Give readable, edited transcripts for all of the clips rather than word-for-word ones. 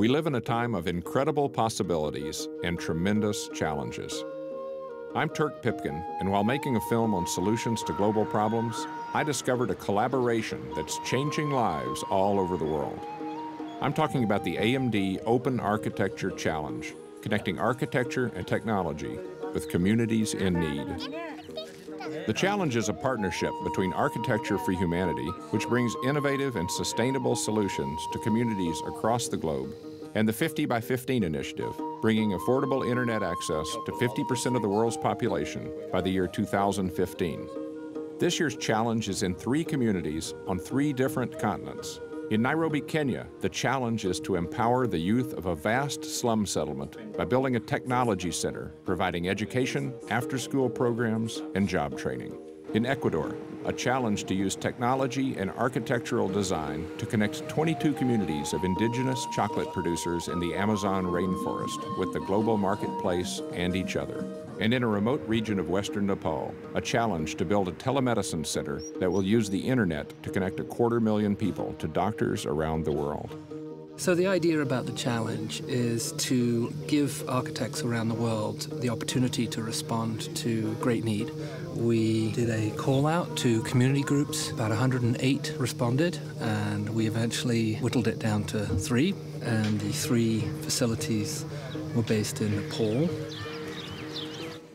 We live in a time of incredible possibilities and tremendous challenges. I'm Turk Pipkin, and while making a film on solutions to global problems, I discovered a collaboration that's changing lives all over the world. I'm talking about the AMD Open Architecture Challenge, connecting architecture and technology with communities in need. The challenge is a partnership between Architecture for Humanity, which brings innovative and sustainable solutions to communities across the globe, and the 50 by 15 initiative, bringing affordable internet access to 50% of the world's population by the year 2015. This year's challenge is in 3 communities on 3 different continents. In Nairobi, Kenya, the challenge is to empower the youth of a vast slum settlement by building a technology center, providing education, after-school programs, and job training. In Ecuador, a challenge to use technology and architectural design to connect 22 communities of indigenous chocolate producers in the Amazon rainforest with the global marketplace and each other. And in a remote region of western Nepal, a challenge to build a telemedicine center that will use the internet to connect a 250,000 people to doctors around the world. So the idea about the challenge is to give architects around the world the opportunity to respond to great need. We did a call out to community groups. About 108 responded, and we eventually whittled it down to 3. And the 3 facilities were based in Nepal,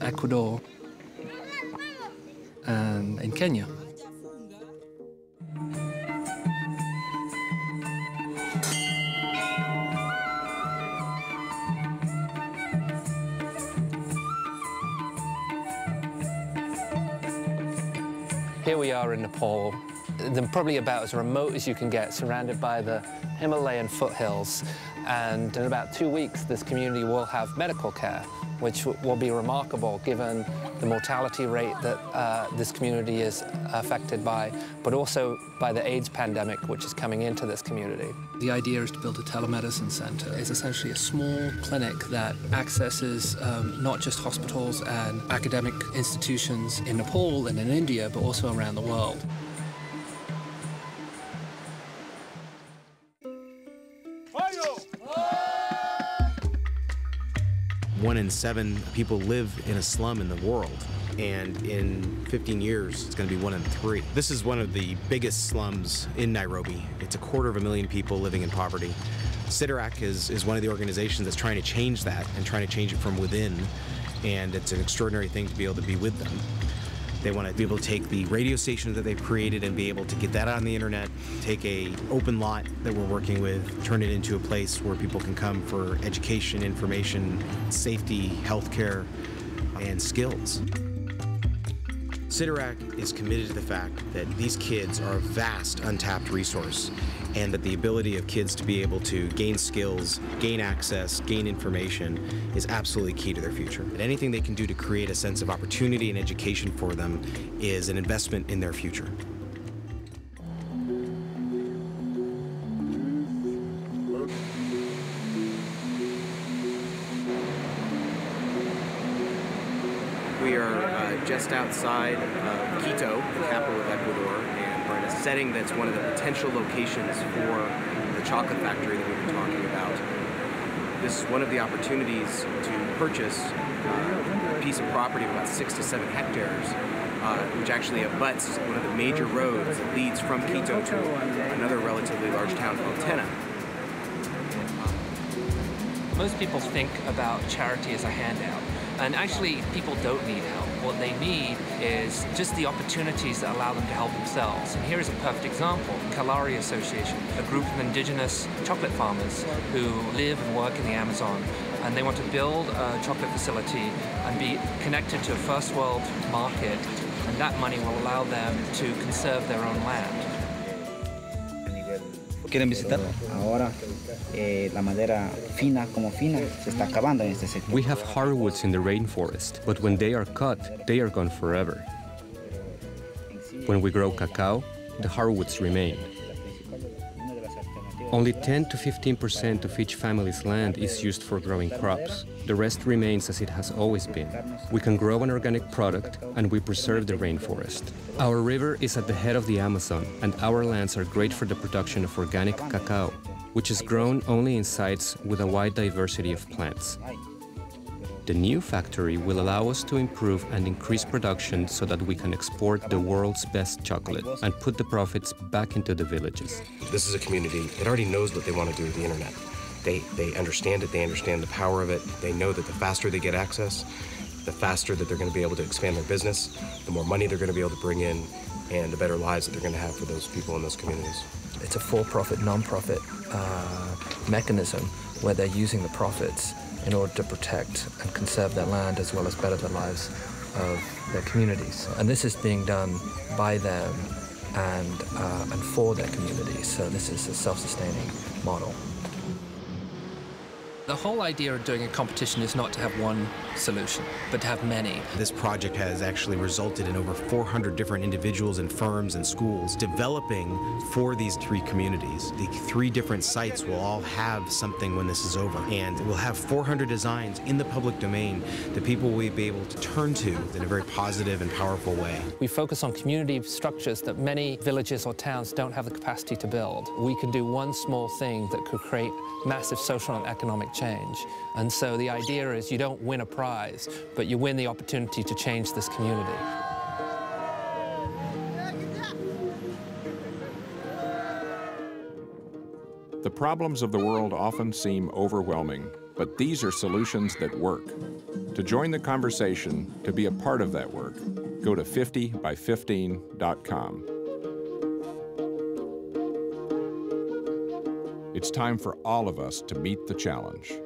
Ecuador, and in Kenya. Here we are in Nepal, probably about as remote as you can get, surrounded by the Himalayan foothills. And in about 2 weeks, this community will have medical care, which will be remarkable given the mortality rate that this community is affected by, but also by the AIDS pandemic, which is coming into this community. The idea is to build a telemedicine center. It's essentially a small clinic that accesses not just hospitals and academic institutions in Nepal and in India, but also around the world. One in 7 people live in a slum in the world, and in 15 years, it's going to be 1 in 3. This is one of the biggest slums in Nairobi. It's a 250,000 people living in poverty. SIDRAC is one of the organizations that's trying to change that and trying to change it from within, and it's an extraordinary thing to be able to be with them. They want to be able to take the radio station that they've created and be able to get that on the internet, take an open lot that we're working with, turn it into a place where people can come for education, information, safety, healthcare, and skills. SIDRAC is committed to the fact that these kids are a vast untapped resource, and that the ability of kids to be able to gain skills, gain access, gain information is absolutely key to their future. And anything they can do to create a sense of opportunity and education for them is an investment in their future. We are just outside of Quito, the capital of Ecuador, and we're in a setting that's one of the potential locations for the chocolate factory that we were talking about. This is one of the opportunities to purchase a piece of property of about 6 to 7 hectares, which actually abuts one of the major roads that leads from Quito to another relatively large town called Tena. Most people think about charity as a handout. And actually, people don't need help. What they need is just the opportunities that allow them to help themselves. And here is a perfect example, Kalari Association, a group of indigenous chocolate farmers who live and work in the Amazon. And they want to build a chocolate facility and be connected to a first world market. And that money will allow them to conserve their own land. ¿Quieren visitar? We have hardwoods in the rainforest, but when they are cut, they are gone forever. When we grow cacao, the hardwoods remain. Only 10 to 15% of each family's land is used for growing crops. The rest remains as it has always been. We can grow an organic product, and we preserve the rainforest. Our river is at the head of the Amazon, and our lands are great for the production of organic cacao. which is grown only in sites with a wide diversity of plants. The new factory will allow us to improve and increase production so that we can export the world's best chocolate and put the profits back into the villages. This is a community that already knows what they want to do with the internet. They understand it, they understand the power of it, they know that the faster they get access, the faster that they're going to be able to expand their business, the more money they're going to be able to bring in, and the better lives that they're going to have for those people in those communities. It's a for-profit, non-profit mechanism where they're using the profits in order to protect and conserve their land as well as better the lives of their communities. And this is being done by them and for their communities, so this is a self-sustaining model. The whole idea of doing a competition is not to have one solution, but to have many. This project has actually resulted in over 400 different individuals and firms and schools developing for these three communities. The three different sites will all have something when this is over, and we'll have 400 designs in the public domain that people will be able to turn to in a very positive and powerful way. We focus on community structures that many villages or towns don't have the capacity to build. We can do one small thing that could create massive social and economic change. And so the idea is you don't win a prize, but you win the opportunity to change this community. The problems of the world often seem overwhelming, but these are solutions that work. To join the conversation, to be a part of that work, go to 50by15.com. It's time for all of us to meet the challenge.